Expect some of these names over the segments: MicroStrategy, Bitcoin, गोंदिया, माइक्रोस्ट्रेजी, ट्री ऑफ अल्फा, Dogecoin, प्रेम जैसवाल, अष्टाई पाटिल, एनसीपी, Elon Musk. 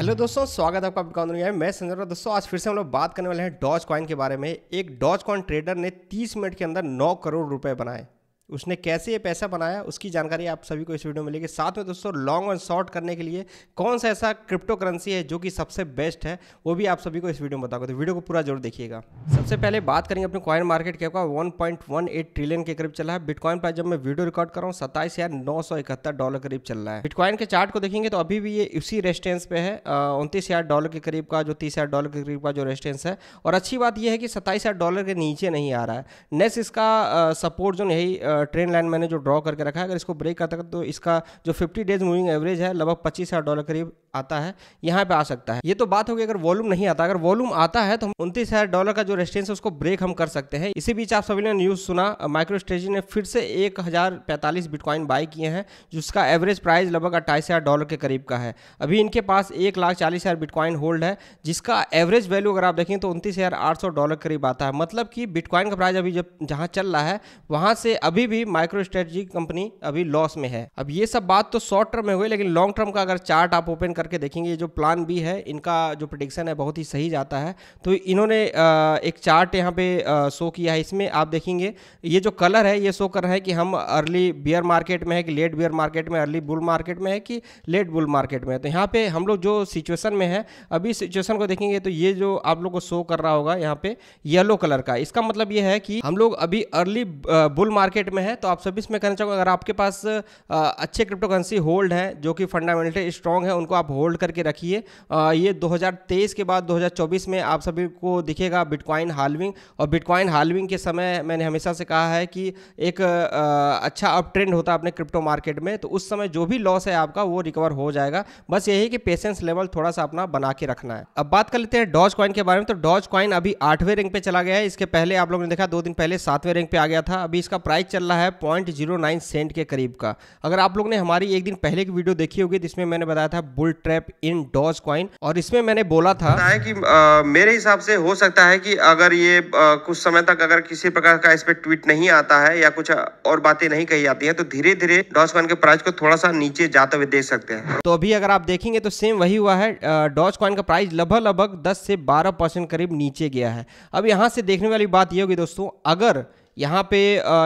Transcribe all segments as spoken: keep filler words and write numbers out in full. Hello दोस्तों, स्वागत है आपका बिटकॉइन दुनिया में। मैं संजय। दोस्तों आज फिर से हम लोग बात करने वाले हैं डॉज कॉइन के बारे में। एक डॉज कॉइन ट्रेडर ने तीस मिनट के अंदर नौ करोड़ रुपए बनाए। उसने कैसे ये पैसा बनाया उसकी जानकारी आप सभी को इस वीडियो में मिलेगी। साथ में दोस्तों लॉन्ग और शॉर्ट करने के लिए कौन सा ऐसा क्रिप्टो करेंसी है जो कि सबसे बेस्ट है वो भी आप सभी को इस वीडियो में बताओगे, तो वीडियो को पूरा जरूर देखिएगा। सबसे पहले बात करेंगे अपने कॉइन मार्केट कैप का। One point one eight trillion के करीब चला है। बिटकॉइन प्राइस जब मैं वीडियो रिकॉर्ड कर रहा हूँ सत्ताईस हजार नौ सौ इकहत्तर डॉलर करीब चल रहा है। बिटकॉइन के चार्ट को देखेंगे तो अभी भी ये उसी रेस्टेंस पे है, उनतीस हजार डॉलर के करीब का जो तीस हजार डॉलर के करीब का जो रेस्टेंस है। और अच्छी बात यह है कि सत्ताईस हजार डॉलर के नीचे नहीं आ रहा है। नेक्स्ट इसका सपोर्ट जो यही ट्रेंड लाइन मैंने जो ड्रॉ करके रखा है, अगर इसको ब्रेक करता है तो इसका जो फिफ्टी डेज मूविंग एवरेज है लगभग पच्चीस हजार डॉलर करीब आता है, यहाँ पे आ सकता है। ये तो बात होगी अगर वॉल्यूम नहीं आता। अगर वॉल्यूम आता है तो हम उनतीस हजार डॉलर का जो रेस्टेंस है उसको ब्रेक हम कर सकते हैं। इसी बीच आप सभी ने न्यूज सुना, माइक्रोस्ट्रेजी ने फिर से एक हजार पैंतालीस बिटकॉइन बाई किए हैं जिसका एवरेज प्राइस लगभग अट्ठाईस हजार डॉलर के करीब का है। अभी इनके पास एक लाख चालीस हजार बिटकॉइन होल्ड है जिसका एवरेज वैल्यू अगर आप देखें तो उनतीस हजार आठ सौ डॉलर करीब आता है। मतलब कि बिटकॉइन का प्राइस अभी जब जहाँ चल रहा है वहाँ से अभी भी माइक्रोस्ट्रेटजी कंपनी अभी लॉस में है। अब ये सब बात तो शॉर्ट टर्म में हुई, लेकिन लॉन्ग टर्म का अगर चार्ट आप ओपन करके देखेंगे जो प्लान बी है इनका जो प्रेडिक्शन है बहुत ही सही जाता है। तो इन्होंने एक चार्ट यहाँ पे शो किया है, इसमें आप देखेंगे ये जो कलर है ये शो कर रहा है कि हम अर्ली बियर मार्केट में है कि लेट बियर मार्केट में, अर्ली बुल मार्केट में है कि लेट बुल मार्केट में। तो यहाँ पे हम लोग जो सिचुएशन में है अभी सिचुएशन को देखेंगे तो ये जो आप लोग को शो कर रहा होगा यहाँ पे येलो कलर का, इसका मतलब ये है कि हम लोग अभी अर्ली बुल मार्केट में है। तो आप सभी इसमें कहना चाहोगे अगर आपके पास अच्छे क्रिप्टो करेंसी होल्ड हैं जो कि फंडामेंटल स्ट्रांग है उनको आप होल्ड करके रखिए। ये दो हज़ार तेईस के बाद दो हज़ार चौबीस में आप सभी को दिखेगा बिटकॉइन हाल्विंग, और बिटकॉइन हाल्विंग के समय मैंने हमेशा से कहा है कि एक अच्छा अप ट्रेंड होता है अपने क्रिप्टो मार्केट में, तो उस समय जो भी लॉस है आपका वो रिकवर हो जाएगा। बस यही कि पेशेंस लेवल थोड़ा सा अपना बना के रखना है। अब बात कर लेते हैं डॉज कॉइन के बारे में। तो डॉज कॉइन अभी आठवें रैंक पे चला गया है। इसके पहले आप लोगों ने देखा दो दिन पहले सातवें रैंक पे आ गया था। अभी इसका प्राइस चल रहा है पॉइंट जीरो नाइन सेंट के करीब का। अगर आप लोग ने हमारी एक दिन पहले की वीडियो देखी होगी जिसमें मैंने बताया था bull trap in Dogecoin, और इसमें मैंने बोला था कि आ, मेरे हिसाब से हो सकता है कि अगर ये आ, कुछ समय तक अगर किसी प्रकार का इस पे ट्वीट नहीं आता है या कुछ और बातें नहीं कही जाती है तो धीरे धीरे डॉज कॉइन के प्राइस को थोड़ा सा नीचे जाते हुए देख सकते हैं। तो अभी अगर आप देखेंगे तो सेम वही हुआ है। डॉज कॉइन का प्राइस लगभग लगभग दस से बारह परसेंट करीब नीचे गया है। अब यहाँ से देखने वाली बात यह होगी दोस्तों, अगर यहाँ पे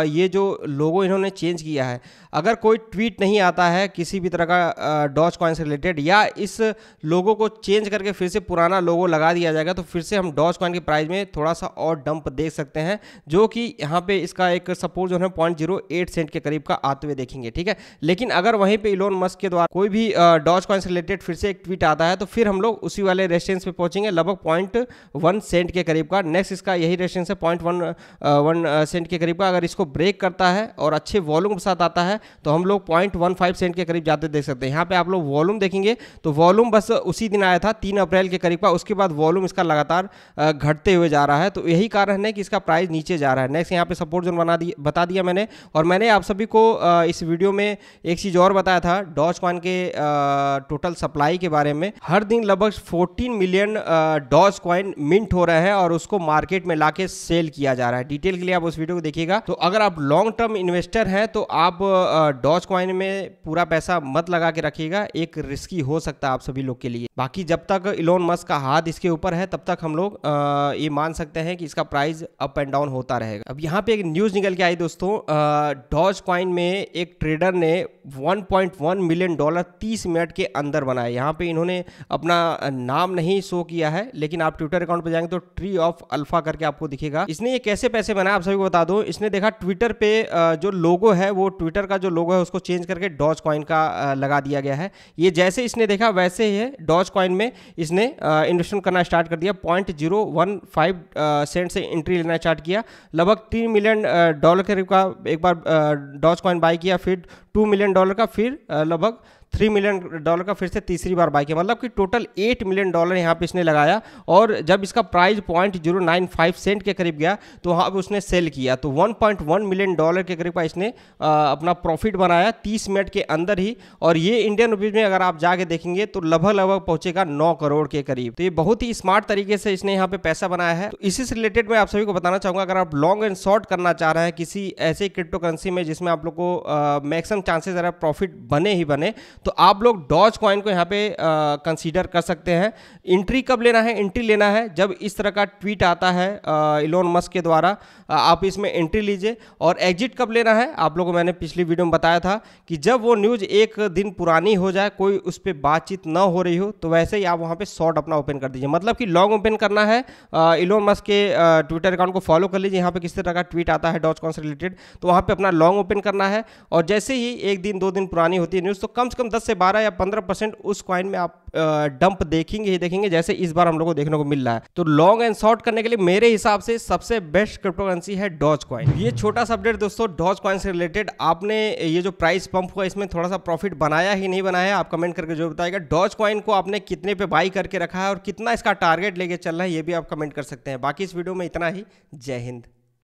ये जो लोगो इन्होंने चेंज किया है, अगर कोई ट्वीट नहीं आता है किसी भी तरह का डॉज कॉइन से रिलेटेड या इस लोगो को चेंज करके फिर से पुराना लोगो लगा दिया जाएगा तो फिर से हम डॉज कॉइन के प्राइस में थोड़ा सा और डंप देख सकते हैं, जो कि यहाँ पे इसका एक सपोर्ट जो है पॉइंट जीरो एट सेंट के करीब का आते हुए देखेंगे, ठीक है। लेकिन अगर वहीं पर इलोन मस्क के द्वारा कोई भी डॉज कॉइन से रिलेटेड फिर से एक ट्वीट आता है तो फिर हम लोग उसी वाले रेस्टेंस पर पहुँचेंगे लगभग पॉइंट वन सेंट के करीब का। नेक्स्ट इसका यही रेस्टेंस है पॉइंट वन वन सेंट के करीब का। अगर इसको ब्रेक करता है और अच्छे वॉल्यूम के साथ आता है तो हम लोग पॉइंट वन फाइव सेंट के करीब जाते देख सकते हैं। यहाँ पे आप लोग वॉल्यूम देखेंगे तो वॉल्यूम बस उसी दिन आया था तीन अप्रैल के करीब का, उसके बाद वॉल्यूम इसका लगातार घटते हुए जा रहा है। तो यही कारण है कि इसका प्राइस नीचे जा रहा है। नेक्स्ट यहाँ पे सपोर्ट जोन बना दिया, बता दिया मैंने। और मैंने आप सभी को इस वीडियो में एक चीज और बताया था डॉज कॉइन के टोटल सप्लाई के बारे में। हर दिन लगभग fourteen million Dogecoin mint हो रहे हैं और उसको मार्केट में लाके सेल किया जा रहा है। डिटेल के लिए आप उस वीडियो को देखिएगा। तो अगर आप लॉन्ग टर्म इन्वेस्टर हैं तो आप डॉज कॉइन में पूरा पैसा मत लगा के रखिएगा, एक रिस्की हो सकता है आप सभी लोग के लिए। बाकी जब तक इलोन मस्क का हाथ इसके ऊपर है तब तक हम लोग ये मान सकते हैं कि इसका प्राइस अप एंड डाउन होता रहेगा। अब यहाँ पे एक न्यूज निकल के आई दोस्तों, डॉज कॉइन में एक ट्रेडर ने one point one million dollar तीस मिनट के अंदर बनाए। यहाँ पे इन्होंने अपना नाम नहीं शो किया है, लेकिन आप ट्विटर अकाउंट पे जाएंगे तो ट्री ऑफ अल्फा करके आपको दिखेगा। इसने ये कैसे पैसे बनाए आप सभी को बता दूं। इसने देखा ट्विटर पे जो लोगो है वो ट्विटर का जो लोगो है उसको चेंज करके डॉज कॉइन का लगा दिया गया है। ये जैसे इसने देखा वैसे ही है, डॉज कॉइन में इसने इन्वेस्टमेंट करना स्टार्ट कर दिया। Point zero one five cent से एंट्री लेना स्टार्ट किया, लगभग तीन मिलियन डॉलर के करीब का एक बार डॉज कॉइन बाई किया, फिर टू मिलियन डॉलर का, फिर लगभग थ्री मिलियन डॉलर का फिर से तीसरी बार बाई किया, मतलब कि टोटल एट मिलियन डॉलर यहाँ पे इसने लगाया। और जब इसका price point zero nine five cent के करीब गया तो वहाँ पे उसने सेल किया। तो one point one million dollar के करीब का इसने आ, अपना प्रॉफिट बनाया तीस मिनट के अंदर ही। और ये इंडियन रुपीज़ में अगर आप जाके देखेंगे तो लगभग लगभग पहुँचेगा नौ करोड़ के करीब। तो ये बहुत ही स्मार्ट तरीके से इसने यहाँ पे पैसा बनाया है। तो इसी से रिलेटेड मैं आप सभी को बताना चाहूँगा, अगर आप लॉन्ग एंड शॉर्ट करना चाह रहे हैं किसी ऐसे क्रिप्टो करेंसी में जिसमें आप लोग को मैक्सिमम चांसेस ज़रा प्रॉफिट बने ही बने, तो आप लोग डॉज कॉइन को यहाँ पे कंसीडर कर सकते हैं। एंट्री कब लेना है? एंट्री लेना है जब इस तरह का ट्वीट आता है इलोन मस्क के द्वारा, आ, आप इसमें एंट्री लीजिए। और एग्जिट कब लेना है? आप लोगों को मैंने पिछली वीडियो में बताया था कि जब वो न्यूज़ एक दिन पुरानी हो जाए, कोई उस पर बातचीत ना हो रही हो, तो वैसे ही आप वहाँ पर शॉर्ट अपना ओपन कर दीजिए। मतलब कि लॉन्ग ओपन करना है। इलोन मस्क के ट्विटर अकाउंट को फॉलो कर लीजिए, यहाँ पर किस तरह का ट्वीट आता है डॉज कॉइन से रिलेटेड, तो वहाँ पर अपना लॉन्ग ओपन करना है। और जैसे ही एक दिन दो दिन पुरानी होती है न्यूज़, तो कम से कम दस से बारह या पंद्रह परसेंट उस कॉइन में आप डंप देखेंगे ही देखेंगे, जैसे इस बार हम लोगों को देखने को मिल रहा है। तो लॉन्ग एंड शॉर्ट करने के लिए मेरे हिसाब से सबसे बेस्ट क्रिप्टो करेंसी है डॉज कॉइन। ये छोटा सा अपडेट दोस्तों डॉज कॉइन से रिलेटेड। आपने ये जो प्राइस पंप हुआ इसमें थोड़ा सा प्रॉफिट बनाया ही नहीं बनाया, आप कमेंट करके जरूर बताएगा। डॉज कॉइन को आपने कितने पे बाई करके रखा है और कितना इसका टारगेट लेके चल रहा है, ये भी आप कमेंट कर सकते हैं। बाकी इस वीडियो में इतना ही। जय हिंद।